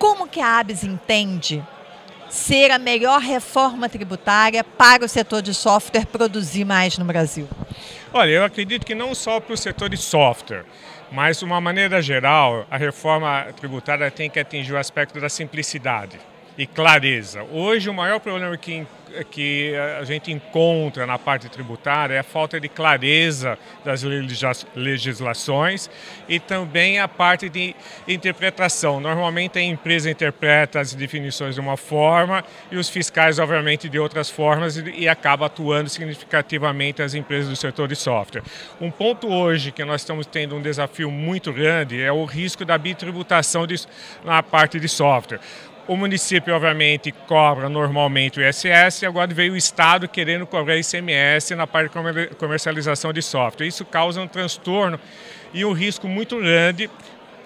Como que a ABES entende ser a melhor reforma tributária para o setor de software produzir mais no Brasil? Olha, eu acredito que não só para o setor de software, mas de uma maneira geral, a reforma tributária tem que atingir o aspecto da simplicidade e clareza. Hoje o maior problema que a gente encontra na parte tributária é a falta de clareza das legislações e também a parte de interpretação. Normalmente a empresa interpreta as definições de uma forma e os fiscais, obviamente, de outras formas e acaba atuando significativamente as empresas do setor de software. Um ponto hoje que nós estamos tendo um desafio muito grande é o risco da bitributação na parte de software. O município, obviamente, cobra normalmente o ISS e agora veio o Estado querendo cobrar ICMS na parte de comercialização de software. Isso causa um transtorno e um risco muito grande,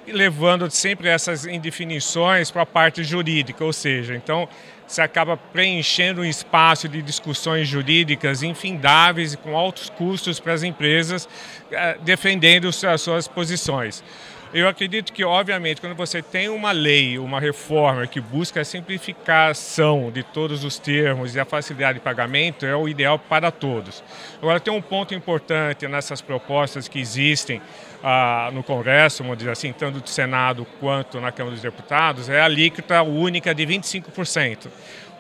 levando sempre essas indefinições para a parte jurídica, ou seja, então se acaba preenchendo um espaço de discussões jurídicas infindáveis e com altos custos para as empresas defendendo as suas posições. Eu acredito que, obviamente, quando você tem uma lei, uma reforma que busca a simplificação de todos os termos e a facilidade de pagamento, é o ideal para todos. Agora, tem um ponto importante nessas propostas que existem no Congresso, vamos dizer assim, tanto do Senado quanto na Câmara dos Deputados, é a alíquota única de 25%.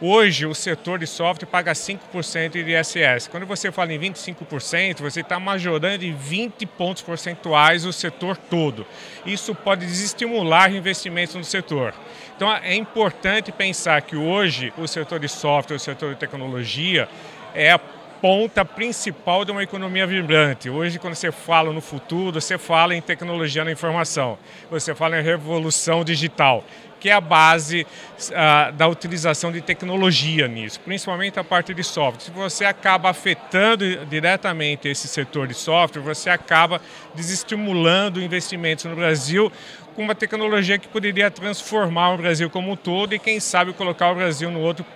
Hoje, o setor de software paga 5% de ISS. Quando você fala em 25%, você está majorando em 20 pontos percentuais o setor todo. Isso pode desestimular investimentos no setor. Então, é importante pensar que hoje o setor de software, o setor de tecnologia, é a ponta principal de uma economia vibrante. Hoje, quando você fala no futuro, você fala em tecnologia da informação, você fala em revolução digital, que é a base da utilização de tecnologia nisso, principalmente a parte de software. Se você acaba afetando diretamente esse setor de software, você acaba desestimulando investimentos no Brasil com uma tecnologia que poderia transformar o Brasil como um todo e, quem sabe, colocar o Brasil em um outro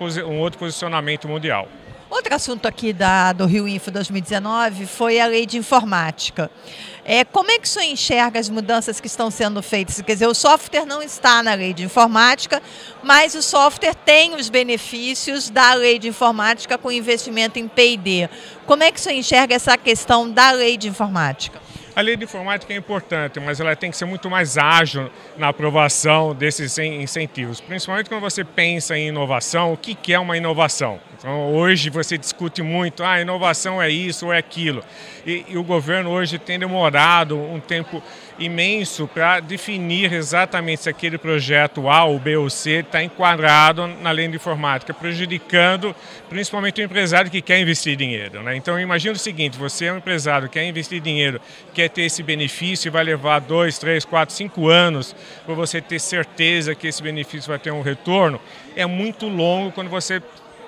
posicionamento mundial. Outro assunto aqui do Rio Info 2019 foi a lei de informática. Como é que o senhor enxerga as mudanças que estão sendo feitas? Quer dizer, o software não está na lei de informática, mas o software tem os benefícios da lei de informática com investimento em P&D. Como é que o senhor enxerga essa questão da lei de informática? A lei de informática é importante, mas ela tem que ser muito mais ágil na aprovação desses incentivos. Principalmente quando você pensa em inovação, o que é uma inovação? Então, hoje você discute muito, inovação é isso ou é aquilo. E o governo hoje tem demorado um tempo imenso para definir exatamente se aquele projeto A ou B ou C está enquadrado na lei de informática, prejudicando principalmente o empresário que quer investir dinheiro, né? Então imagina o seguinte, você é um empresário que quer investir dinheiro, quer ter esse benefício e vai levar 2, 3, 4, 5 anos para você ter certeza que esse benefício vai ter um retorno. É muito longo quando você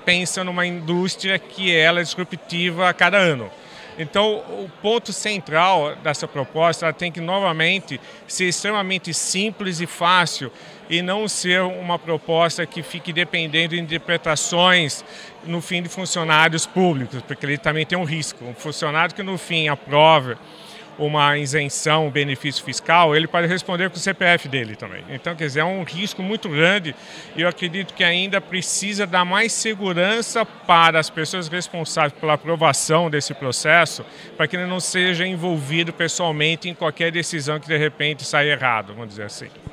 pensa numa indústria que ela é disruptiva a cada ano. Então, o ponto central dessa proposta, ela tem que, novamente, ser extremamente simples e fácil e não ser uma proposta que fique dependendo de interpretações, no fim, de funcionários públicos, porque ele também tem um risco. Um funcionário que, no fim, aprove uma isenção, um benefício fiscal, ele pode responder com o CPF dele também. Então, quer dizer, é um risco muito grande e eu acredito que ainda precisa dar mais segurança para as pessoas responsáveis pela aprovação desse processo, para que ele não seja envolvido pessoalmente em qualquer decisão que, de repente, saia errado, vamos dizer assim.